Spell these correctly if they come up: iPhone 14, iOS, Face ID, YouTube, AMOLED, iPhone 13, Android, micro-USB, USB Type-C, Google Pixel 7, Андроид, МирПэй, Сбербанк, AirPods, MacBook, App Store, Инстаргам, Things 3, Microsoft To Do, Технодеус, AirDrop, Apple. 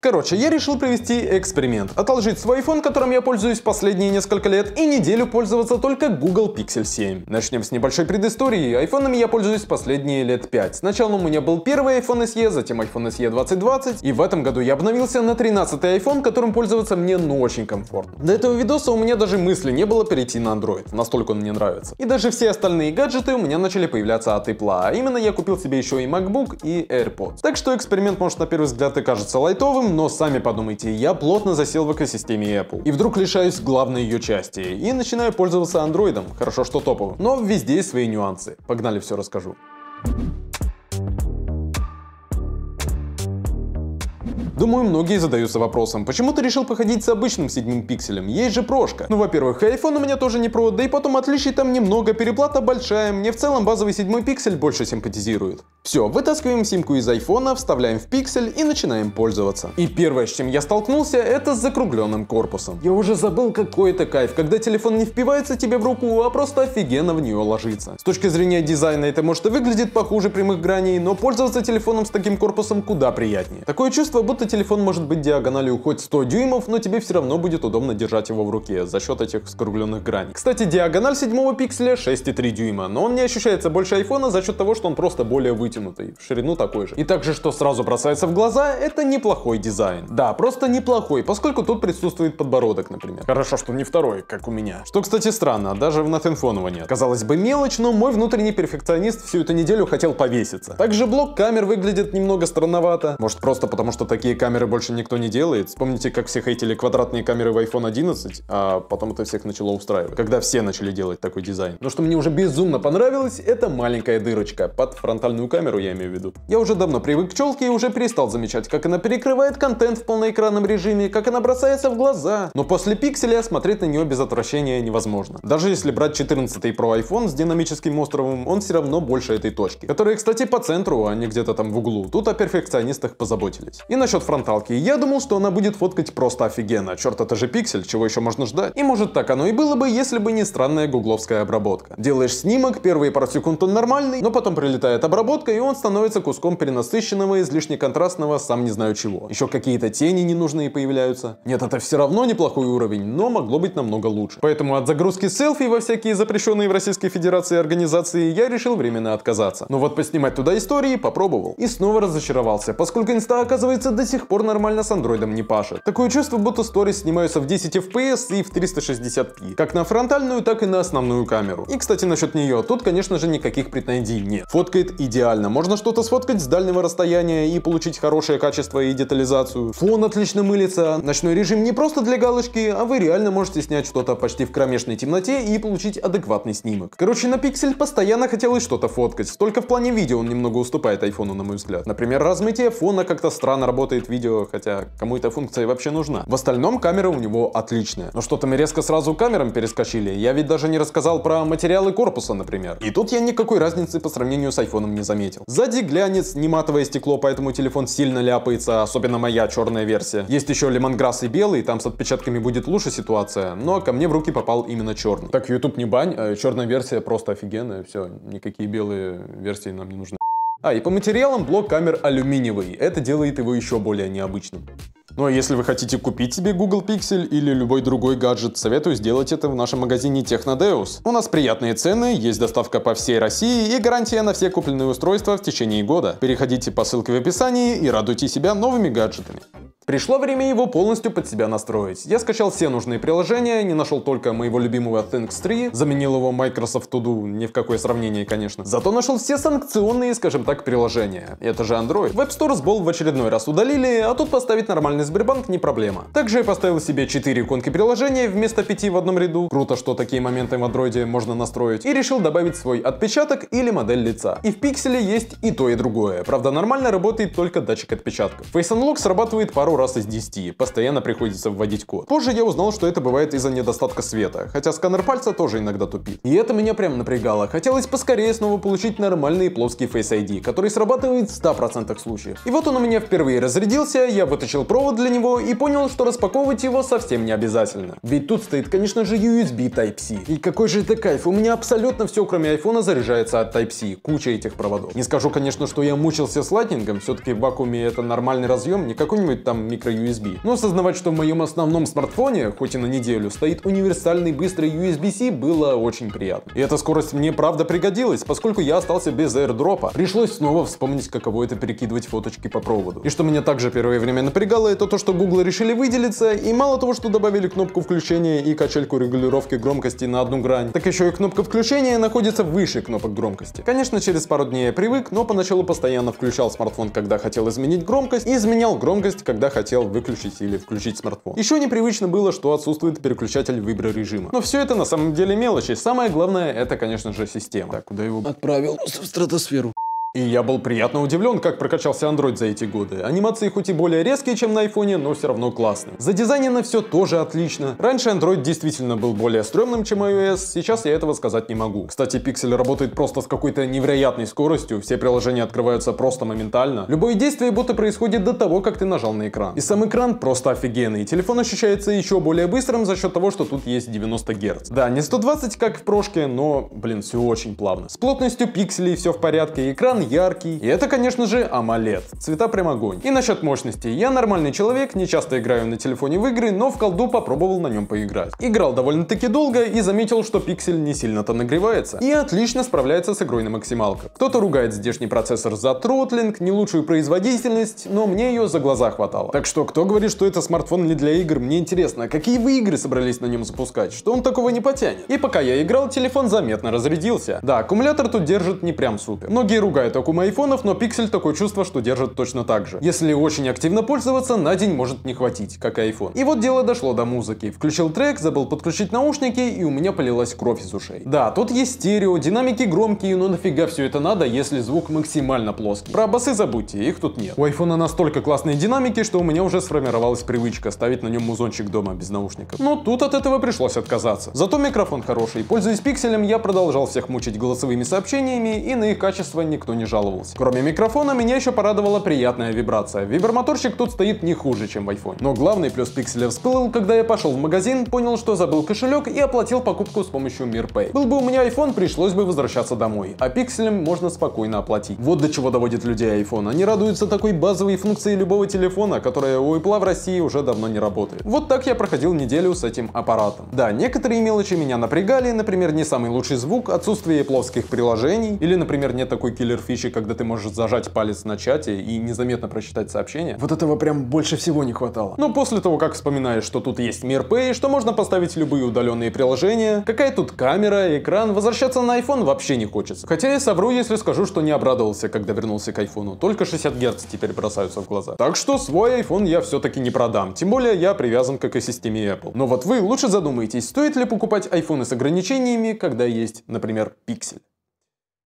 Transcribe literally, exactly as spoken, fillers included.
Короче, я решил провести эксперимент, отложить свой iPhone, которым я пользуюсь последние несколько лет, и неделю пользоваться только Google Pixel семь. Начнем с небольшой предыстории. Айфонами я пользуюсь последние лет пять. Сначала у меня был первый iPhone эс и, затем iPhone эс и двадцать двадцать, и в этом году я обновился на тринадцатый iPhone, которым пользоваться мне ну очень комфортно. До этого видоса у меня даже мысли не было перейти на Android, настолько он мне нравится. И даже все остальные гаджеты у меня начали появляться от Apple, а именно я купил себе еще и MacBook и AirPods. Так что эксперимент, может, на первый взгляд и кажется лайтовым, но сами подумайте, я плотно засел в экосистеме Apple. И вдруг лишаюсь главной ее части. И начинаю пользоваться андроидом, хорошо что топовым. Но везде есть свои нюансы. Погнали, все расскажу. Думаю, многие задаются вопросом, почему ты решил походить с обычным седьмым пикселем, есть же прошка. Ну, во-первых, iPhone у меня тоже не про, да и потом отличий там немного, переплата большая, мне в целом базовый седьмой пиксель больше симпатизирует. Все, вытаскиваем симку из iPhone, вставляем в пиксель и начинаем пользоваться. И первое, с чем я столкнулся, это с закругленным корпусом. Я уже забыл, какой это кайф, когда телефон не впивается тебе в руку, а просто офигенно в нее ложится. С точки зрения дизайна это может и выглядит похуже прямых граней, но пользоваться телефоном с таким корпусом куда приятнее. Такое чувство, будто телефон может быть диагональю хоть сто дюймов, но тебе все равно будет удобно держать его в руке за счет этих скругленных граней. Кстати, диагональ седьмого пикселя шесть и три дюйма, но он не ощущается больше айфона за счет того, что он просто более вытянутый, в ширину такой же. И также, что сразу бросается в глаза, это неплохой дизайн. Да, просто неплохой, поскольку тут присутствует подбородок, например. Хорошо, что не второй, как у меня. Что, кстати, странно, даже в натинфоново нет. Казалось бы, мелочь, но мой внутренний перфекционист всю эту неделю хотел повеситься. Также блок камер выглядит немного странновато. Может, просто потому, что такие камеры больше никто не делает. Вспомните, как все хейтили квадратные камеры в iPhone одиннадцать, а потом это всех начало устраивать, когда все начали делать такой дизайн. Но что мне уже безумно понравилось, это маленькая дырочка. Под фронтальную камеру я имею в виду. Я уже давно привык к челке и уже перестал замечать, как она перекрывает контент в полноэкранном режиме, как она бросается в глаза. Но после пикселя смотреть на нее без отвращения невозможно. Даже если брать четырнадцатый Pro iPhone с динамическим островом, он все равно больше этой точки, которая, кстати, по центру, а не где-то там в углу. Тут о перфекционистах позаботились. И насчет фронталки, я думал, что она будет фоткать просто офигенно. Черт, это же пиксель, чего еще можно ждать? И может так оно и было бы, если бы не странная гугловская обработка. Делаешь снимок, первые пару секунд он нормальный, но потом прилетает обработка, и он становится куском перенасыщенного, излишне контрастного, сам не знаю чего. Еще какие-то тени ненужные появляются. Нет, это все равно неплохой уровень, но могло быть намного лучше. Поэтому от загрузки селфи во всякие запрещенные в Российской Федерации организации я решил временно отказаться. Но вот поснимать туда истории попробовал. И снова разочаровался, поскольку инста, оказывается, до сих пор нормально с андроидом не пашет. Такое чувство, будто сторис снимаются в десять эф пи эс и в триста шестьдесят пи. Как на фронтальную, так и на основную камеру. И, кстати, насчет нее. Тут, конечно же, никаких претензий нет. Фоткает идеально. Можно что-то сфоткать с дальнего расстояния и получить хорошее качество и детализацию. Фон отлично мылится. Ночной режим не просто для галочки, а вы реально можете снять что-то почти в кромешной темноте и получить адекватный снимок. Короче, на пиксель постоянно хотелось что-то фоткать. Только в плане видео он немного уступает айфону, на мой взгляд. Например, размытие фона как-то странно работает. Работает видео, хотя кому эта функция вообще нужна. В остальном камера у него отличная. Но что-то мы резко сразу камерам перескочили. Я ведь даже не рассказал про материалы корпуса, например. И тут я никакой разницы по сравнению с айфоном не заметил. Сзади глянец, не матовое стекло, поэтому телефон сильно ляпается, особенно моя черная версия. Есть еще лемонграсс и белый, там с отпечатками будет лучше ситуация, но ко мне в руки попал именно черный. Так, YouTube не бань, а черная версия просто офигенная, все, никакие белые версии нам не нужны. А, и по материалам блок камер алюминиевый, это делает его еще более необычным. Ну а если вы хотите купить себе Google Pixel или любой другой гаджет, советую сделать это в нашем магазине Технодеус. У нас приятные цены, есть доставка по всей России и гарантия на все купленные устройства в течение года. Переходите по ссылке в описании и радуйте себя новыми гаджетами. Пришло время его полностью под себя настроить. Я скачал все нужные приложения, не нашел только моего любимого Things три, заменил его Microsoft To Do, ни в какое сравнение, конечно. Зато нашел все санкционные, скажем так, приложения. Это же Android. В App Store сбол в очередной раз удалили, а тут поставить нормальный Сбербанк не проблема. Также я поставил себе четыре иконки приложения вместо пяти в одном ряду. Круто, что такие моменты в Android можно настроить. И решил добавить свой отпечаток или модель лица. И в пикселе есть и то, и другое. Правда, нормально работает только датчик отпечатков. Face Unlock срабатывает пару раз из десяти, постоянно приходится вводить код. Позже я узнал, что это бывает из-за недостатка света, хотя сканер пальца тоже иногда тупит. И это меня прям напрягало, хотелось поскорее снова получить нормальный плоский Face ай ди, который срабатывает в ста процентах случаев. И вот он у меня впервые разрядился, я вытащил провод для него и понял, что распаковывать его совсем не обязательно. Ведь тут стоит, конечно же, ю эс би Type-C. И какой же это кайф, у меня абсолютно все, кроме айфона, заряжается от Type-C, куча этих проводов. Не скажу, конечно, что я мучился с Lightning, все-таки в вакууме это нормальный разъем, не какой-нибудь там разъемом micro-ю эс би. Но осознавать, что в моем основном смартфоне, хоть и на неделю, стоит универсальный быстрый ю эс би-C, было очень приятно. И эта скорость мне правда пригодилась, поскольку я остался без airdropа. Пришлось снова вспомнить, каково это перекидывать фоточки по проводу. И что меня также первое время напрягало, это то, что Google решили выделиться, и мало того, что добавили кнопку включения и качельку регулировки громкости на одну грань, так еще и кнопка включения находится выше кнопок громкости. Конечно, через пару дней я привык, но поначалу постоянно включал смартфон, когда хотел изменить громкость, и изменял громкость, когда хотел выключить или включить смартфон. Еще непривычно было, что отсутствует переключатель выбора режима. Но все это на самом деле мелочи. Самое главное, это, конечно же, система. Так, куда его отправил? В стратосферу. И я был приятно удивлен, как прокачался Android за эти годы. Анимации хоть и более резкие, чем на айфоне, но все равно классные. Задизайнено все тоже отлично. Раньше Android действительно был более стрёмным, чем iOS, сейчас я этого сказать не могу. Кстати, Pixel работает просто с какой-то невероятной скоростью, все приложения открываются просто моментально. Любое действие будто происходит до того, как ты нажал на экран. И сам экран просто офигенный, телефон ощущается еще более быстрым за счет того, что тут есть девяносто герц. Да, не сто двадцать, как в прошке, но, блин, все очень плавно. С плотностью пикселей все в порядке, экран яркий. И это, конечно же, AMOLED. Цвета прям огонь. И насчет мощности. Я нормальный человек, не часто играю на телефоне в игры, но в колду попробовал на нем поиграть. Играл довольно-таки долго и заметил, что пиксель не сильно-то нагревается. И отлично справляется с игрой на максималках. Кто-то ругает здешний процессор за тротлинг, не лучшую производительность, но мне ее за глаза хватало. Так что, кто говорит, что это смартфон не для игр, мне интересно, какие вы игры собрались на нем запускать, что он такого не потянет. И пока я играл, телефон заметно разрядился. Да, аккумулятор тут держит не прям супер. Многие ругают аккуму айфонов, но Pixel такое чувство, что держит точно так же. Если очень активно пользоваться, на день может не хватить, как и iPhone. И вот дело дошло до музыки. Включил трек, забыл подключить наушники, и у меня полилась кровь из ушей. Да, тут есть стерео, динамики громкие, но нафига все это надо, если звук максимально плоский. Про басы забудьте, их тут нет. У айфона настолько классные динамики, что у меня уже сформировалась привычка ставить на нем музончик дома без наушников. Но тут от этого пришлось отказаться. Зато микрофон хороший. Пользуясь Pixel'ем, я продолжал всех мучить голосовыми сообщениями, и на их качество никто не не жаловался. Кроме микрофона, меня еще порадовала приятная вибрация. Вибромоторчик тут стоит не хуже, чем в iPhone. Но главный плюс Pixel всплыл, когда я пошел в магазин, понял, что забыл кошелек и оплатил покупку с помощью МирПэй. Был бы у меня iPhone, пришлось бы возвращаться домой, а Pixel'ем можно спокойно оплатить. Вот до чего доводит людей iPhone. Они радуются такой базовой функции любого телефона, которая у Apple в России уже давно не работает. Вот так я проходил неделю с этим аппаратом. Да, некоторые мелочи меня напрягали, например, не самый лучший звук, отсутствие Apple-овских приложений, или, например, нет такой киллер фичи, когда ты можешь зажать палец на чате и незаметно прочитать сообщение. Вот этого прям больше всего не хватало. Но после того, как вспоминаешь, что тут есть МирПэй, что можно поставить любые удаленные приложения, какая тут камера, экран, возвращаться на iPhone вообще не хочется. Хотя я совру, если скажу, что не обрадовался, когда вернулся к айфону. Только шестьдесят герц теперь бросаются в глаза. Так что свой iPhone я все-таки не продам. Тем более я привязан к экосистеме Apple. Но вот вы лучше задумайтесь, стоит ли покупать айфоны с ограничениями, когда есть, например, Pixel.